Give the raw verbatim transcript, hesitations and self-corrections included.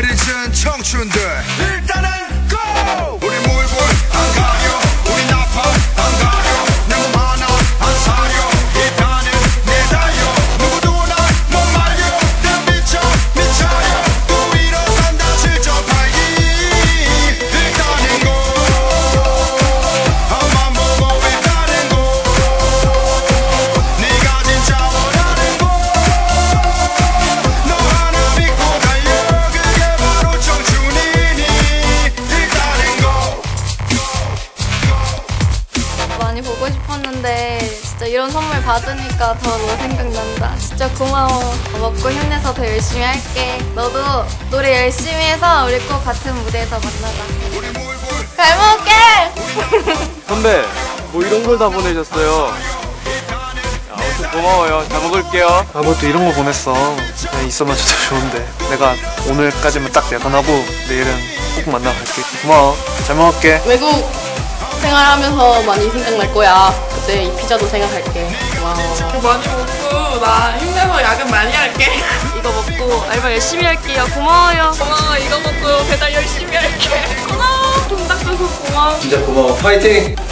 마음을 잊은 청춘들 일단은 go! 우리 물불 안 가려, 우리 나팔 안 가려, 내 몸 하나 안 사려, 이 단은 내달려, 누구도 날 못 말려, 난 미쳐 미쳐요. 또 일어난다 질적하기 일단은 go. 엄마 보고 일단은 go. 네가 진짜 원하는 go. 너 하나 믿고 달려, 그게 바로 청춘이니 일단은 go. 많이 보고 싶었는데 진짜 이런 선물 받으니까 더 너 생각난다. 진짜 고마워. 먹고 힘내서 더 열심히 할게. 너도 노래 열심히 해서 우리 꼭 같은 무대에서 만나자. 우리 물불 잘 먹을게. 선배, 뭐 이런 걸 다 보내셨어요. 야, 아무튼 고마워요. 잘 먹을게요. 아, 뭐 또 이런 거 보냈어. 그냥 있어만 줘도 좋은데. 내가 오늘까지만 딱 야근하고 내일은 꼭 만나러 갈게. 고마워. 잘 먹을게. 외국 생활하면서 많이 생각날 거야. 그때 이 피자도 생각할게. 고마워. 많이 먹고 나 힘내서 야근 많이 할게. 이거 먹고 알바 열심히 할게요. 고마워요. 고마워. 이거 먹고 배달 열심히 할게. 고마워. 돈 닦아서 고마워. 진짜 고마워. 파이팅!